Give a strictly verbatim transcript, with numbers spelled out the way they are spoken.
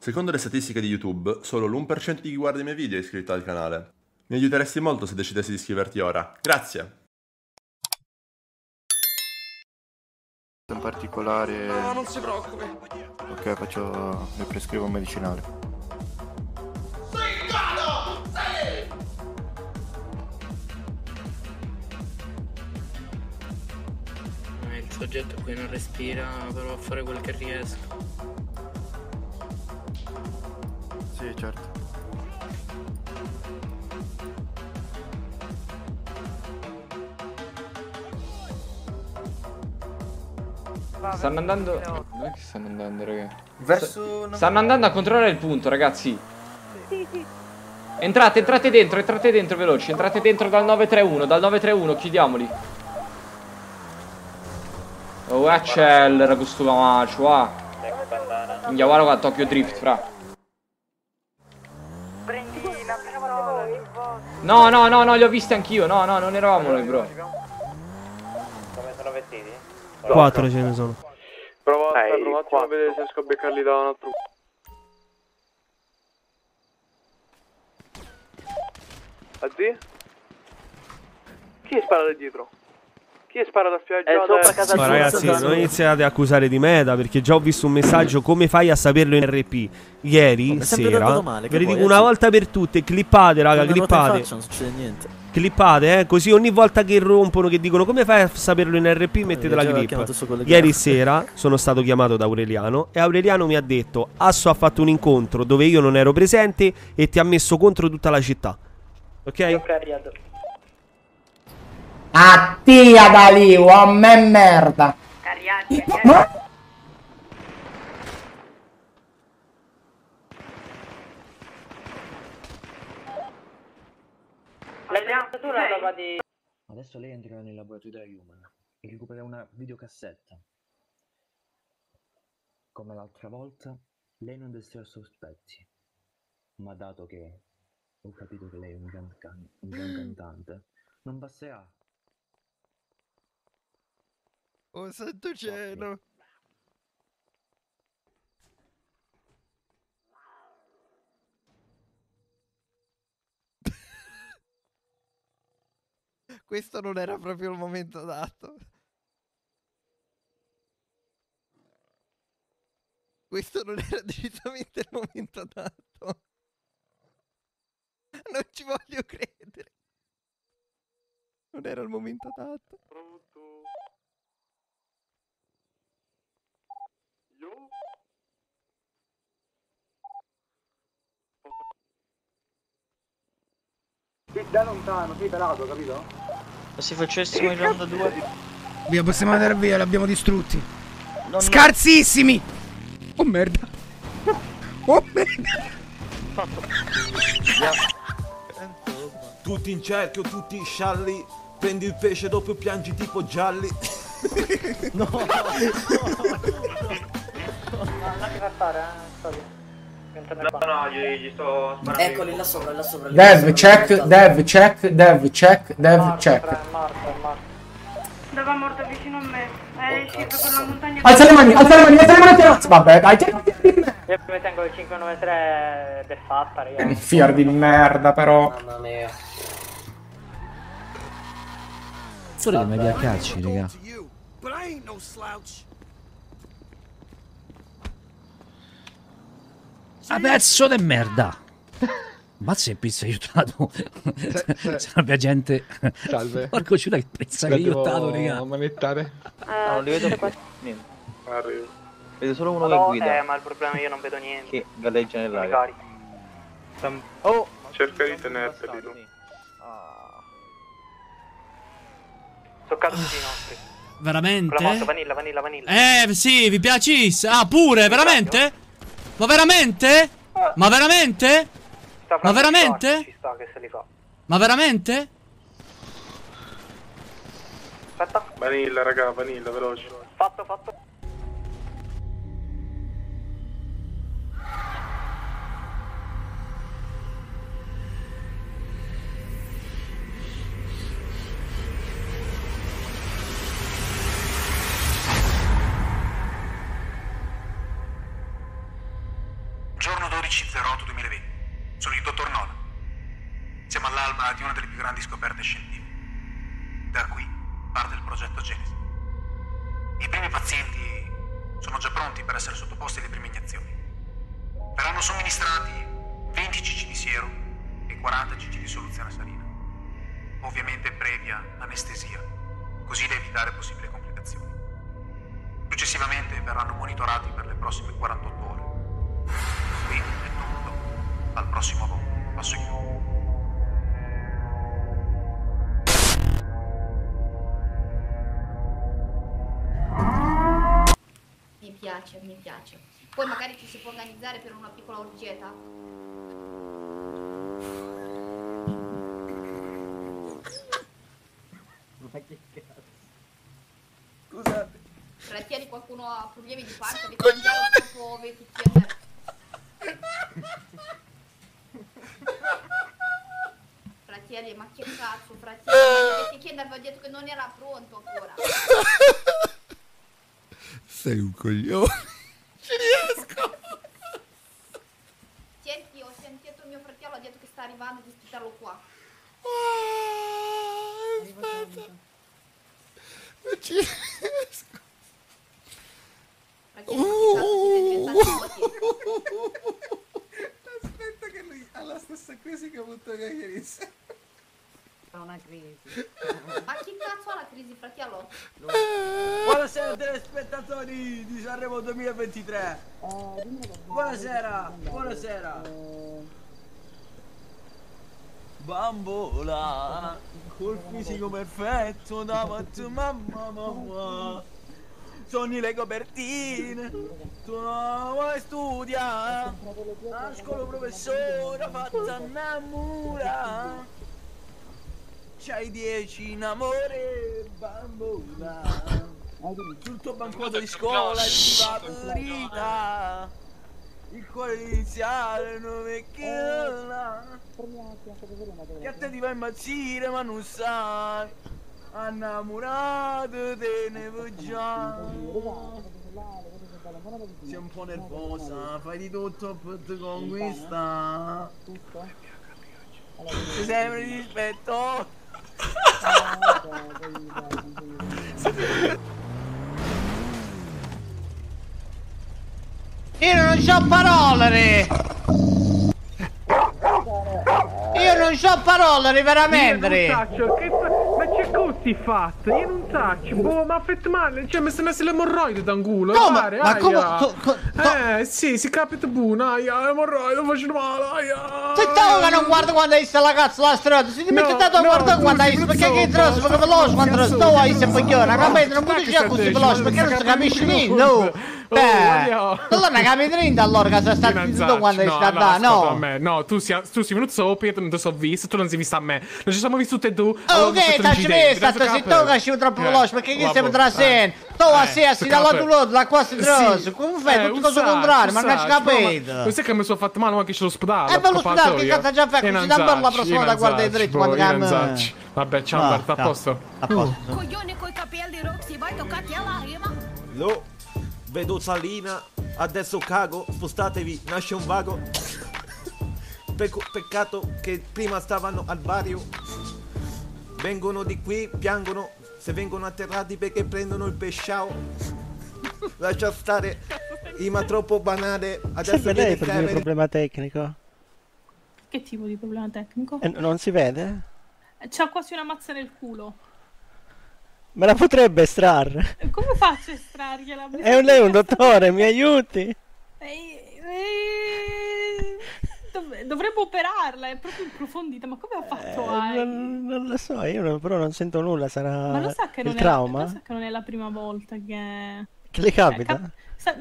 Secondo le statistiche di YouTube, solo l'uno per cento di chi guarda i miei video è iscritto al canale. Mi aiuteresti molto se decidessi di iscriverti ora. Grazie! In particolare... No, non si preoccupi! Ok, faccio... mi prescrivo un medicinale. Sei in grado! Sei! Il soggetto qui non respira, però a fare quello che riesco. Sì, certo. Stanno andando... Dove che stanno andando, raga? Verso... Stanno andando a controllare il punto, ragazzi. Sì, sì. Entrate, entrate dentro, entrate dentro veloci. Entrate dentro dal nove tre uno, dal nove tre uno, chiudiamoli. Oh, accelera questo lamacio, va. Minchia, guarda qua, Tokyo Drift, fra. No, no, no, no, li ho visti anch'io. No, no, non eravamo noi, bro. Come sono vestiti? Quattro ce ne sono. Provate, hey, provate a vedere se riesco a beccarli da un altro. Addi? Chi è sparato dietro? Chi è sparato a spiaggiata? Eh, casa. Ma ragazzi, non iniziate a accusare di meta, perché già ho visto un messaggio: come fai a saperlo in R P? Ieri oh, sera male, ve li dico una volta per tutte, clippate raga, clippate, non succede niente. Clippate, eh, così ogni volta che rompono, che dicono come fai a saperlo in R P, oh, mettete la clip. Ieri sera sono stato chiamato da Aureliano e Aureliano mi ha detto: Asso ha fatto un incontro dove io non ero presente e ti ha messo contro tutta la città. Ok? A tia da lì, a me merda. Cariati, cariati. Adesso lei entrerà nel laboratorio della Human e recupera una videocassetta. Come l'altra volta, lei non desterrà sospetti. Ma dato che ho capito che lei è un gran, can un gran cantante, non basterà. Oh santo cielo! Okay. Questo non era proprio il momento adatto. Questo non era decisamente il momento adatto. Non ci voglio credere. Non era il momento adatto. Pronto? Io? Sì, da lontano, sì, pelato, capito? Se facessimo il round due via, possiamo andare via, l'abbiamo distrutti. Non scarsissimi! Oh merda! Oh merda! Tutti in cerchio, tutti scialli. Prendi il pesce, dopo piangi tipo gialli. No! No! No! Non ti fa fare, eh? No, no, gli, gli sto sparando. Eccoli là sopra, là sopra. Dev, check, dev, check, dev, check, dev, check. È morto, è morto. Dove è morto vicino a me. È uscito per la montagna. Alza le mani, alza le mani, alza le mani, alza. Vabbè, dai, tieniti di me. Io mi tengo il cinque nove tre del Fappa, ragazzi. Un fiar di merda, però. Mamma mia. Solo di media cacci, raga. A pezzo di merda! Ma se pizza aiutato! Salve gente! Salve! Porco ciula che pizza che aiutato, raga! Non manettare! Ah, non li vedo qua. Niente. Arrivo. Vedo solo uno che guida. Eh, ma il problema io non vedo niente. Che galleggia nell'aria. Oh! Cerca di tenerteli tu. Sono caduti i nostri. Veramente? Vanilla, vanilla, vanilla. Eh, sì, vi piace? Ah, pure, veramente? Ma veramente? Ma veramente? Ma veramente? Ma veramente? Aspetta. Vanilla, raga, vanilla, veloce. Fatto, fatto. dodici zero otto duemilaventi. Sono il dottor Nolan. Siamo all'alba di una delle più grandi scoperte scientifiche. Da qui parte il progetto Genesi. I primi pazienti sono già pronti per essere sottoposti alle prime iniezioni. Verranno somministrati venti centilitri di siero e quaranta centilitri di soluzione salina. Ovviamente previa anestesia, così da evitare possibili complicazioni. Successivamente verranno monitorati per le prossime quarantotto ore. Quindi è tutto. Al prossimo volo. Passo io. Mi piace, mi piace. Poi magari ci si può organizzare per una piccola orgieta. Ma che cazzo? Scusate. Fratelli, di qualcuno ha problemi di parte, avete mangiato un po' vecchi T M R. Fratelli, ma che cazzo, fratelli? Ma avete chiesto, ho detto che non era pronto ancora. Sei un coglione. Ci riesco. Senti, ho sentito il mio fratello, ha detto che sta arrivando, di aspettarlo qua. Ah, aspetta. Non ci riesco. Perché uh, aspetta che lui ha la stessa crisi che ho avuto io ieri sera. Ha una crisi. Ma chi cazzo ha la crisi, fratello? No. Buonasera telespettatori di Sanremo duemilaventitré. Buonasera, buonasera. Bambola, col fisico perfetto davanti a mamma mamma. Sogni le copertine, tu non vuoi studiare, ascolo professore, fatta innamora, c'hai dieci in amore, bambola, sul tuo bancotto di scuola ti va pulita, il cuore iniziale non è che a te ti va a impazzire ma non sai. Annamorato te ne vogliamo. Sei un po' nervosa, fai di tutto per te conquista. Sei sempre rispetto. Io non c'ho parole. Io non c'ho parole veramente. Così fatto, io non taccio, boh, ma fatto male, cioè mi si è messo l'emorroide da un culo. Come? Pare, ma aia. Come? To, co, to. Eh, sì, si capita buono, aia, l'emorroide, faccio male, aia. Se stavo che non guardo quando hai visto la cazzo la strada, se ti metti tanto a guardare quando hai visto, perché che trovo, perché veloce quando sto a essere coglione, capito? Non puoi uscire così veloce, perché non si capisce niente, no? Beh, allora ne capite niente allora che sei stato tutto quando hai stato da, no? No, tu sei venuto sopra, io non ti ho visto, tu non sei visto a me, non ci siamo visti tutti e due, ok, tacci. Stato se tu che ci troppo veloce, perché chi siamo tra sé? Tu a sé, si dà l'altro lato, da qua si trosa. Come fai? Tutto cosa contrario, ma non ci capito. Non sai che mi sono fatto male anche c'è l'ospedale. E' l'ospedale, che cazzo già fatto? Ci dà per la prossima da guardare dritto quando cambia. Vabbè, ciao Marta, a posto. A posto. Coglione coi capelli rossi, vai toccati alla rima. Lo, vedo salina, adesso cago, spostatevi, nasce un vago. Peccato che prima stavano al barrio. Vengono di qui, piangono, se vengono atterrati perché prendono il pesciao. Lascia stare, ima troppo banale. Adesso si vede per il problema tecnico. Che tipo di problema tecnico? Eh, non si vede? C'ha quasi una mazza nel culo. Me la potrebbe estrarre? Come faccio a estrargliela? È un, lei un dottore, mi aiuti? Ehi, ehi... Dovremmo operarla, è proprio approfondita, ma come ha fatto? Eh, non, non lo so, io non, però non sento nulla, sarà ma lo sa che il non trauma? È, lo sa che non è la prima volta che... Che le capita? Eh, cap